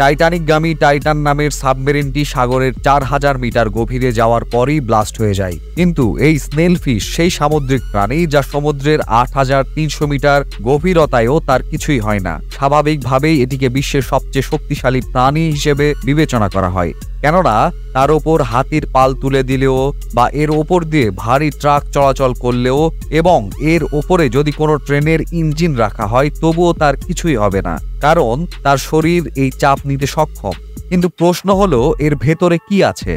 টাইটানিকগামী Titan নামের সাবমেরিনটি সাগরের ৪,০০০ metre গভীরে যাওয়ার পরই ব্লাস্ট হয়ে যায়। কিন্তু এই স্নেল ফিশ সেই সামুদ্রিক প্রাণী যা সমুদ্রের ৮,৩০০ মিটার গভীরতায়ও তার কিছুই হয় না। স্বাভাবিকভাবেই এটিকে বিশ্বের সবচেয়ে শক্তিশালী প্রাণী হিসেবে বিবেচনা করা হয়, কেননা তার ওপর হাতির পাল তুলে দিলেও বা এর ওপর দিয়ে ভারী ট্রাক চলাচল করলেও এবং এর ওপরে যদি কোনো ট্রেনের ইঞ্জিন রাখা হয় তবুও তার কিছুই হবে না, কারণ তার শরীর এই চাপ নিতে সক্ষম। কিন্তু প্রশ্ন হলো, এর ভেতরে কি আছে?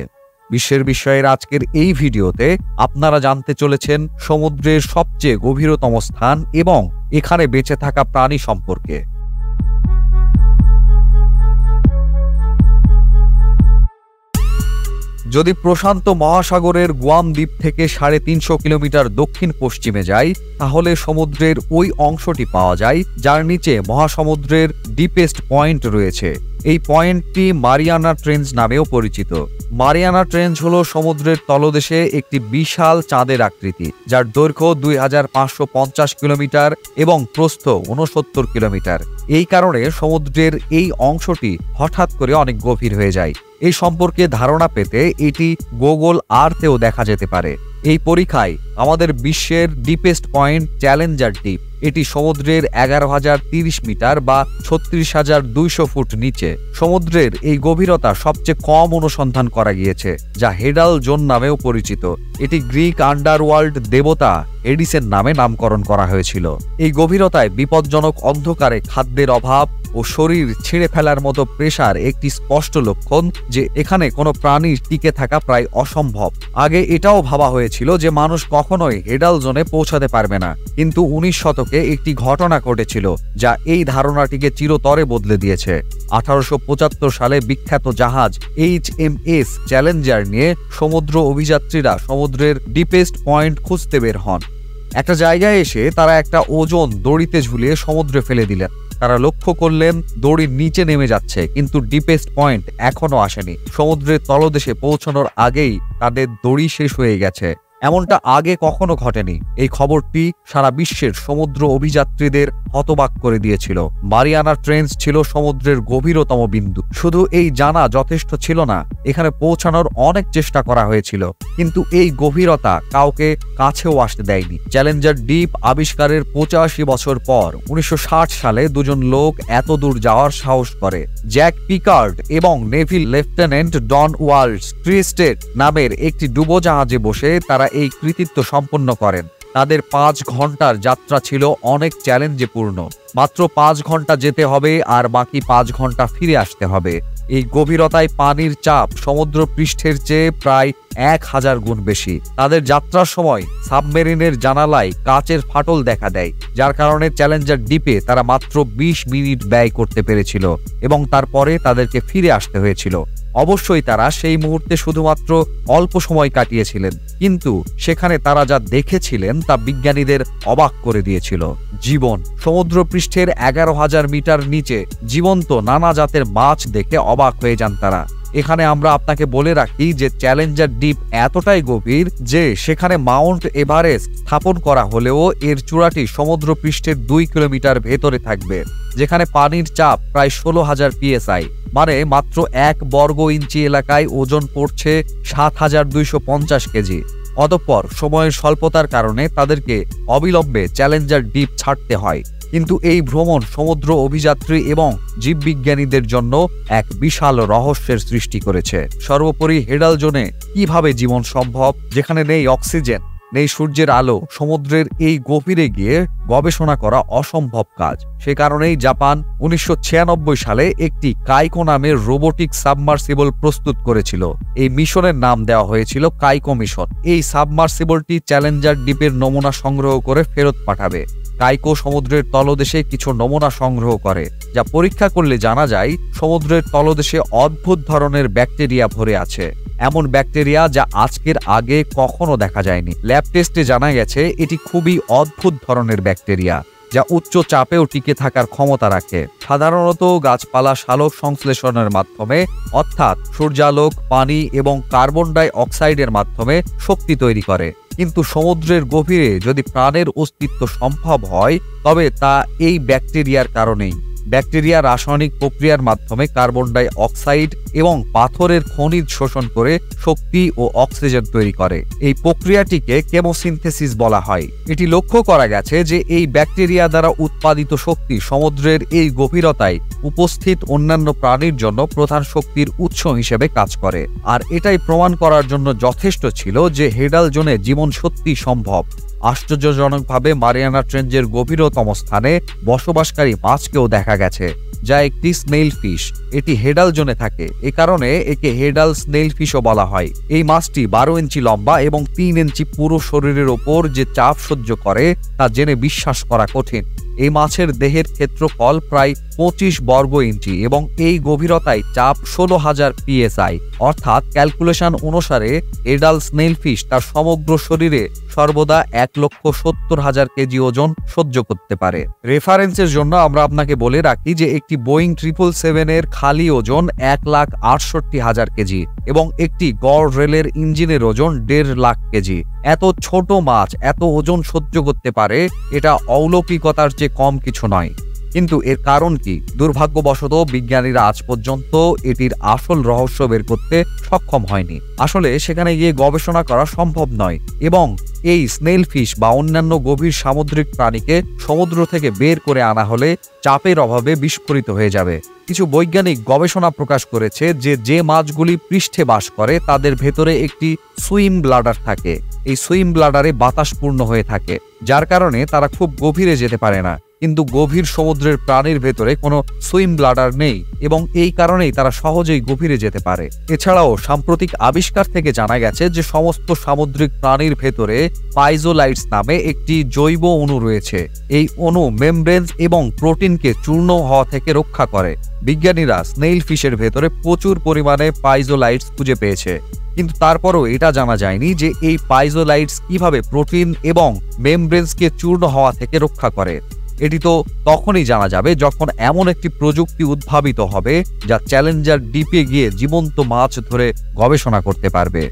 বিশ্বের বিষয়ের আজকের এই ভিডিওতে আপনারা জানতে চলেছেন সমুদ্রের সবচেয়ে গভীরতম স্থান এবং এখানে বেঁচে থাকা প্রাণী সম্পর্কে। যদি প্রশান্ত মহাসাগরের গুয়াম দ্বীপ থেকে ৩৫০ কিলোমিটার দক্ষিণ পশ্চিমে যাই তাহলে সমুদ্রের ওই অংশটি পাওয়া যায় যার নিচে মহাসমুদ্রের ডিপেস্ট পয়েন্ট রয়েছে। এই পয়েন্টটি মারিয়ানা ট্রেঞ্চ নামেও পরিচিত। মারিয়ানা ট্রেঞ্চ হল সমুদ্রের তলদেশে একটি বিশাল চাঁদের আকৃতি যার দৈর্ঘ্য ২,৫৫০ কিলোমিটার এবং প্রস্থ ৬৯ কিলোমিটার। এই কারণে সমুদ্রের এই অংশটি হঠাৎ করে অনেক গভীর হয়ে যায়। এই সম্পর্কে ধারণা পেতে এটি গুগল আর্থেও দেখা যেতে পারে। এই পরীক্ষায় আমাদের বিশ্বের ডিপেস্ট পয়েন্ট চ্যালেঞ্জার ডিপ, এটি সমুদ্রের ১১,০৩০ মিটার বা ৩৬,২০০ ফুট নিচে। সমুদ্রের এই গভীরতা সবচেয়ে কম অনুসন্ধান করা গিয়েছে, যা হেডাল জোন নামেও পরিচিত। এটি গ্রিক আন্ডারওয়ার্ল্ড দেবতা হেডিসের নামে নামকরণ করা হয়েছিল। এই গভীরতায় বিপজ্জনক অন্ধকারে খাদ্যের অভাব ও শরীর ছিঁড়ে ফেলার মতো প্রেশার একটি স্পষ্ট লক্ষণ যে এখানে কোনো প্রাণীর টিকে থাকা প্রায় অসম্ভব। আগে এটাও ভাবা হয়েছিল যে মানুষ কখনোই হেডাল জোনে পৌঁছাতে পারবে না, কিন্তু ১৯ শতকে একটি ঘটনা ঘটেছিল যা এই ধারণাটিকে চিরতরে বদলে দিয়েছে। ১৮৭৫ সালে বিখ্যাত জাহাজ HMS চ্যালেঞ্জার নিয়ে সমুদ্র অভিযাত্রীরা সমুদ্রের ডিপেস্ট পয়েন্ট খুঁজতে বের হন। একটা জায়গায় এসে তারা একটা ওজন দড়িতে ঝুলিয়ে সমুদ্রে ফেলে দিলেন। তারা লক্ষ্য করলেন দড়ির নিচে নেমে যাচ্ছে, কিন্তু ডিপেস্ট পয়েন্ট এখনো আসেনি। সমুদ্রের তলদেশে পৌঁছানোর আগেই তাদের দড়ি শেষ হয়ে গেছে। এমনটা আগে কখনো ঘটেনি। এই খবরটি সারা বিশ্বের সমুদ্র অভিযাত্রীদের হতবাক করে দিয়েছিল। মারিয়ানা ট্রেঞ্চ ছিল সমুদ্রের গভীরতম বিন্দু। শুধু এই জানা যথেষ্ট ছিল না, এখানে পৌঁছানোর অনেক চেষ্টা করা হয়েছিল, কিন্তু এই গভীরতা কাউকে কাছেও আসতে দেয়নি। চ্যালেঞ্জার ডিপ আবিষ্কারের ৮৫ বছর পর ১৯৬০ সালে দুজন লোক এত দূর যাওয়ার সাহস করে। জ্যাক পিকার্ড এবং নেভি লেফটেন্যান্ট ডন ওয়াল্ড নামের একটি ডুবোজাহাজে বসে তারা এই কৃতিত্ব সম্পন্ন করেন। তাদের ৫ ঘন্টার যাত্রা ছিল অনেক চ্যালেঞ্জে পূর্ণ। মাত্র ৫ ঘন্টা যেতে হবে আর বাকি ৫ ঘন্টা ফিরে আসতে হবে। এই গভীরতায় পানির চাপ সমুদ্র পৃষ্ঠের চেয়ে প্রায় ১,০০০ গুণ বেশি। তাদের যাত্রার সময় সাবমেরিনের জানালায় কাচের ফাটল দেখা দেয়, যার কারণে চ্যালেঞ্জার ডিপে তারা মাত্র ২০ মিনিট ব্যয় করতে পেরেছিল এবং তারপরে তাদেরকে ফিরে আসতে হয়েছিল। অবশ্যই তারা সেই মুহূর্তে শুধুমাত্র অল্প সময় কাটিয়েছিলেন, কিন্তু সেখানে তারা যা দেখেছিলেন তা বিজ্ঞানীদের অবাক করে দিয়েছিল। জীবন। সমুদ্র পৃষ্ঠের ১১,০০০ মিটার নিচে জীবন্ত নানা জাতের মাছ দেখে অবাক হয়ে যান তারা। এখানে আমরা আপনাকে বলে রাখি যে চ্যালেঞ্জার ডিপ এতটাই গভীর যে সেখানে মাউন্ট এভারেস্ট স্থাপন করা হলেও এর চূড়াটি সমুদ্র পৃষ্ঠের ২ কিলোমিটার ভেতরে থাকবে, যেখানে পানির চাপ প্রায় ১৬,০০০ PSI, মানে মাত্র ১ বর্গ ইঞ্চি এলাকায় ওজন পড়ছে ৭,২৫০ কেজি। অতঃপর সময়ের স্বল্পতার কারণে তাদেরকে অবিলম্বে চ্যালেঞ্জার ডিপ ছাড়তে হয়। কিন্তু এই ভ্রমণ সমুদ্র অভিযাত্রী এবং জীববিজ্ঞানীদের জন্য এক বিশাল রহস্যের সৃষ্টি করেছে। সর্বোপরি হেডাল জোনে কিভাবে জীবন সম্ভব, যেখানে নেই অক্সিজেন, নেই সূর্যের আলো? সমুদ্রের এই গভীরে গিয়ে গবেষণা করা অসম্ভব কাজ। সে কারণেই জাপান ১৯৯৬ সালে একটি কাইকো নামের রোবোটিক সাবমার্সিবল প্রস্তুত করেছিল। এই মিশনের নাম দেওয়া হয়েছিল কাইকো মিশন। এই সাবমার্সিবলটি চ্যালেঞ্জার ডিপের নমুনা সংগ্রহ করে ফেরত পাঠাবে। কাইকো সমুদ্রের তলদেশে কিছু নমুনা সংগ্রহ করে, যা পরীক্ষা করলে জানা যায় সমুদ্রের তলদেশে অদ্ভুত ধরনের ব্যাকটেরিয়া ভরে আছে, এমন ব্যাকটেরিয়া যা আজকের আগে কখনো দেখা যায়নি। ল্যাব টেস্টে জানা গেছে এটি খুবই অদ্ভুত ধরনের ব্যাকটেরিয়া যা উচ্চ চাপেও টিকে থাকার ক্ষমতা রাখে। সাধারণত গাছপালা সালোক সংশ্লেষণের মাধ্যমে, অর্থাৎ সূর্যালোক, পানি এবং কার্বন ডাই অক্সাইডের মাধ্যমে শক্তি তৈরি করে, কিন্তু সমুদ্রের গভীরে যদি প্রাণের অস্তিত্ব সম্ভব হয় তবে তা এই ব্যাকটেরিয়ার কারণেই। ব্যাকটেরিয়া রাসায়নিক প্রক্রিয়ার মাধ্যমে কার্বন ডাই অক্সাইড এবং পাথরের খনিজ শোষণ করে শক্তি ও অক্সিজেন তৈরি করে। এই প্রক্রিয়াটিকে কেমোসিনথেসিস বলা হয়। এটি লক্ষ্য করা গেছে যে এই ব্যাকটেরিয়া দ্বারা উৎপাদিত শক্তি সমুদ্রের এই গভীরতায় উপস্থিত অন্যান্য প্রাণীর জন্য প্রধান শক্তির উৎস হিসেবে কাজ করে। আর এটাই প্রমাণ করার জন্য যথেষ্ট ছিল যে হেডাল জোনে জীবন সত্যি সম্ভব। আশ্চর্যজনকভাবে মারিয়ানা ট্রেঞ্জের গভীরতম স্থানে বসবাসকারী মাছকেও দেখা গেছে, যা একটি স্নেইল ফিশ। এটি হেডাল জোনে থাকে, এ কারণে একে হেডাল স্নেইল ফিশও বলা হয়। এই মাছটি 12 ইঞ্চি লম্বা এবং 3 ইঞ্চি পুরো শরীরের ওপর যে চাপ সহ্য করে তা জেনে বিশ্বাস করা কঠিন। এই মাছের দেহের ক্ষেত্রফল প্রায় 25 বর্গ ইঞ্চি এবং এই গভীরতায় চাপ 16,000 PSI, অর্থাৎ ক্যালকুলেশন অনুসারে এডাল স্নেইল ফিশ তার সমগ্র শরীরে সর্বদা 1,70,000 কেজি ওজন সহ্য করতে পারে। রেফারেন্সের জন্য আমরা আপনাকে বলে রাখি যে একটি বোয়িং 777-এর খালি ওজন 1,68,000 কেজি এবং একটি গড় রেলের ইঞ্জিনের ওজন 1,50,000 কেজি। এত ছোট মাছ এত ওজন সহ্য করতে পারে, এটা অলৌকিকতার চেয়ে কম কিছু নয়। কিন্তু এর কারণ কি? দুর্ভাগ্যবশত বিজ্ঞানীরা আজ পর্যন্ত এটির আসল রহস্য বের করতে সক্ষম হয়নি। আসলে সেখানে গিয়ে গবেষণা করা সম্ভব নয় এবং এই স্নেইল ফিশ বা অন্যান্য গভীর সামুদ্রিক প্রাণীকে সমুদ্র থেকে বের করে আনা হলে চাপের অভাবে বিস্ফোরিত হয়ে যাবে। কিছু বৈজ্ঞানিক গবেষণা প্রকাশ করেছে যে যে মাছগুলি পৃষ্ঠে বাস করে তাদের ভেতরে একটি সুইম ব্লাডার থাকে। এই সুইম ব্লাডারে বাতাস পূর্ণ হয়ে থাকে, যার কারণে তারা খুব গভীরে যেতে পারে না। কিন্তু গভীর সমুদ্রের প্রাণীর ভেতরে কোনো সুইম ব্লাডার নেই এবং এই কারণেই তারা সহজেই গভীরে যেতে পারে। এছাড়াও সাম্প্রতিক আবিষ্কার থেকে জানা গেছে যে সমস্ত সামুদ্রিক প্রাণীর ভেতরে পাইজোলাইটস নামে একটি জৈব অণু রয়েছে। এই অণু মেমব্রেন এবং প্রোটিনকে চূর্ণ হওয়া থেকে রক্ষা করে। বিজ্ঞানীরা স্নেইল ফিশের ভেতরে প্রচুর পরিমাণে পাইজোলাইটস খুঁজে পেয়েছে, কিন্তু তারপরও এটা জানা যায়নি যে এই পাইজোলাইটস কিভাবে প্রোটিন এবং মেমব্রেনকে চূর্ণ হওয়া থেকে রক্ষা করে। এটি তো তখনই জানা যাবে যখন এমন একটি প্রযুক্তি উদ্ভাবিত হবে যা চ্যালেঞ্জার ডিপে গিয়ে জীবন্ত মাছ ধরে গবেষণা করতে পারবে।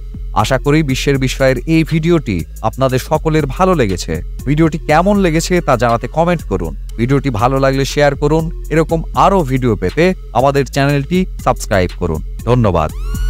আশা করি বিশ্বের বিষয়ের এই ভিডিওটি আপনাদের সকলের ভালো লেগেছে। ভিডিওটি কেমন লেগেছে তা জানাতে কমেন্ট করুন। ভিডিওটি ভালো লাগলে শেয়ার করুন। এরকম আরও ভিডিও পেতে আমাদের চ্যানেলটি সাবস্ক্রাইব করুন। ধন্যবাদ।